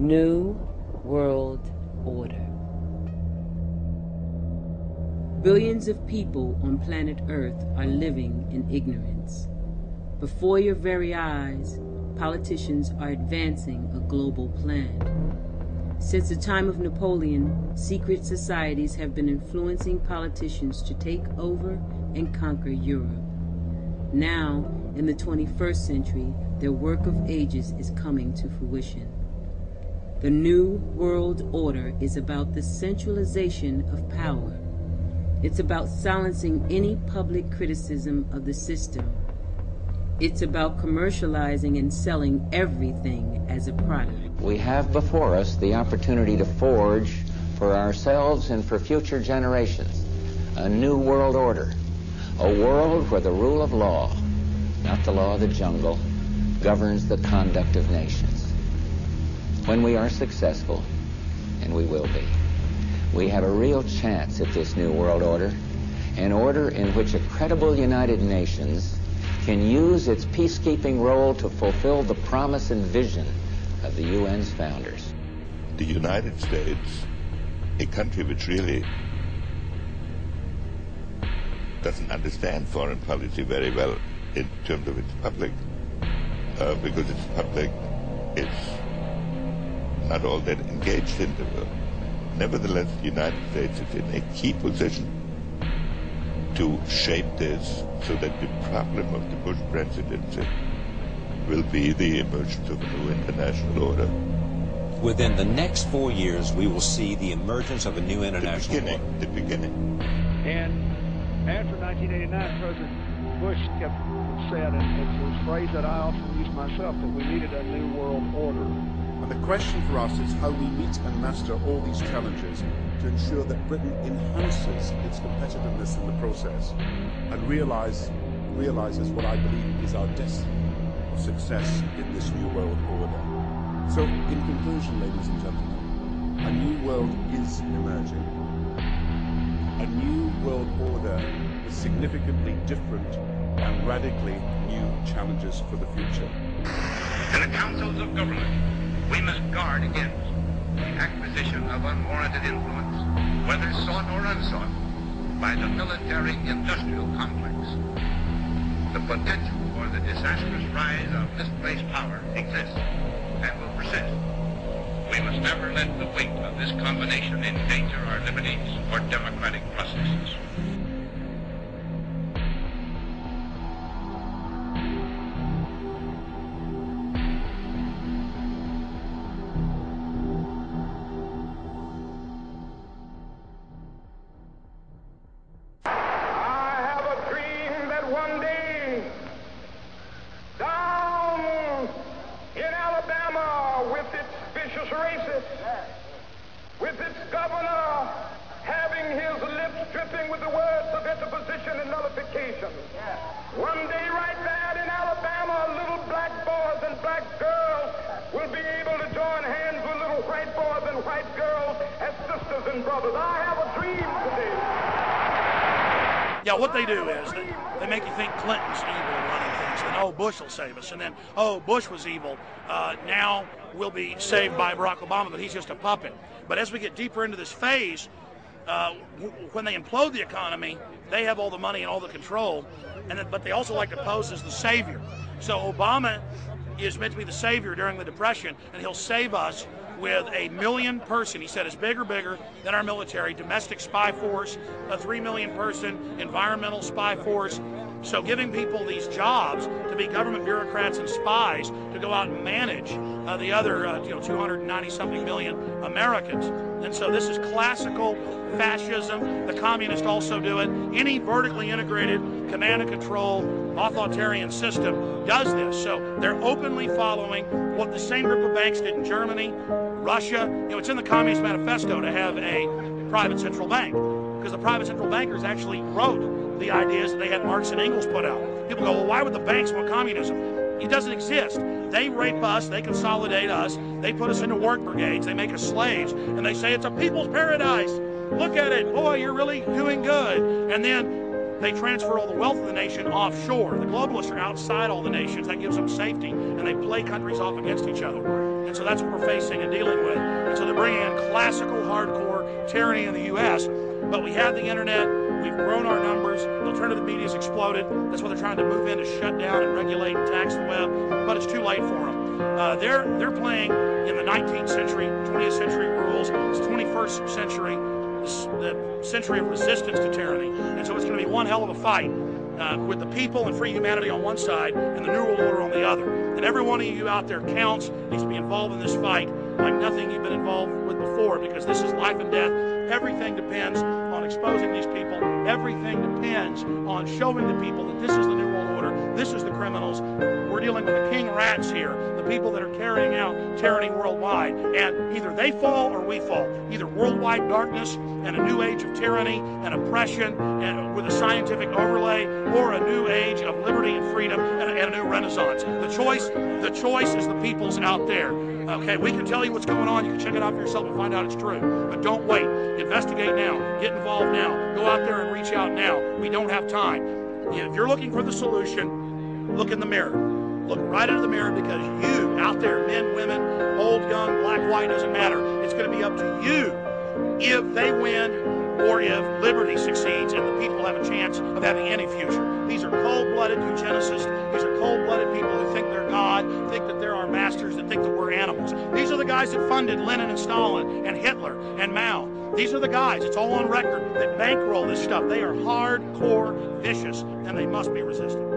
New World Order. Billions of people on planet Earth are living in ignorance. Before your very eyes, politicians are advancing a global plan. Since the time of Napoleon, secret societies have been influencing politicians to take over and conquer Europe. Now, in the 21st century, their work of ages is coming to fruition. The New World Order is about the centralization of power. It's about silencing any public criticism of the system. It's about commercializing and selling everything as a product. We have before us the opportunity to forge for ourselves and for future generations a new world order, a world where the rule of law, not the law of the jungle, governs the conduct of nations. When we are successful, and we will be, we have a real chance at this new world order, an order in which a credible United Nations can use its peacekeeping role to fulfill the promise and vision of the UN's founders. The United States, a country which really doesn't understand foreign policy very well in terms of its public, because its public is not all that engaged in the world. Nevertheless, the United States is in a key position to shape this so that the problem of the Bush presidency will be the emergence of a new international order. Within the next 4 years, we will see the emergence of a new international order. The beginning. And after 1989, President Bush kept saying, and it was a phrase that I often use myself, that we needed a new world order. And the question for us is how we meet and master all these challenges to ensure that Britain enhances its competitiveness in the process and realises what I believe is our destiny of success in this new world order. So, in conclusion, ladies and gentlemen, a new world is emerging. A new world order is significantly different and radically new challenges for the future. To the councils of government, we must guard against the acquisition of unwarranted influence, whether sought or unsought, by the military-industrial complex. The potential for the disastrous rise of misplaced power exists and will persist. We must never let the weight of this combination endanger our liberties or democratic processes. Yeah, what they do is they make you think Clinton's evil in running things, and oh, Bush will save us, and then oh, Bush was evil. Now we'll be saved by Barack Obama, but he's just a puppet. But as we get deeper into this phase, when they implode the economy, they have all the money and all the control, but they also like to pose as the savior. So Obama is meant to be the savior during the Depression, and he'll save us with a million person, he said, is bigger than our military, domestic spy force, a 3 million person environmental spy force. So giving people these jobs to be government bureaucrats and spies to go out and manage the other 290-something million Americans. And so this is classical fascism. The communists also do it. Any vertically integrated command and control authoritarian system does this. So they're openly following what the same group of banks did in Germany, Russia. It's in the Communist Manifesto to have a private central bank, because the private central bankers actually wrote the ideas that they had Marx and Engels put out. People go, well, why would the banks want communism? It doesn't exist. They rape us, they consolidate us, they put us into work brigades, they make us slaves, and they say it's a people's paradise. Look at it, boy, you're really doing good. And then they transfer all the wealth of the nation offshore. The globalists are outside all the nations. That gives them safety, and they play countries off against each other. And so that's what we're facing and dealing with. And so they're bringing in classical, hardcore tyranny in the U.S., but we have the internet, we've grown our numbers, the alternative media's exploded. That's what they're trying to move in to shut down and regulate and tax the web, but it's too late for them. They're playing in the 19th century, 20th century rules. It's the 21st century, the century of resistance to tyranny. And so it's going to be one hell of a fight with the people and free humanity on one side and the New World Order on the other. And every one of you out there counts, needs to be involved in this fight like nothing you've been involved with before, because this is life and death. Everything depends on exposing these people. Everything depends on showing the people that this is the New World Order. This is the criminals. We're dealing with the king rats here, the people that are carrying out tyranny worldwide. And either they fall or we fall. Either worldwide darkness and a new age of tyranny and oppression and with a scientific overlay, or a new age of liberty and freedom and a new renaissance. The choice is the people's out there. Okay, we can tell you what's going on. You can check it out for yourself and find out it's true. But don't wait. Investigate now. Get involved now. Go out there and reach out now. We don't have time. If you're looking for the solution, look in the mirror. Look right into the mirror, because you out there, men, women, old, young, black, white, doesn't matter. It's going to be up to you if they win, or if liberty succeeds and the people have a chance of having any future. These are cold-blooded eugenicists. These are cold-blooded people who think they're God, think that they're our masters, that think that we're animals. These are the guys that funded Lenin and Stalin and Hitler and Mao. These are the guys, it's all on record, that bankroll this stuff. They are hardcore, vicious, and they must be resisted.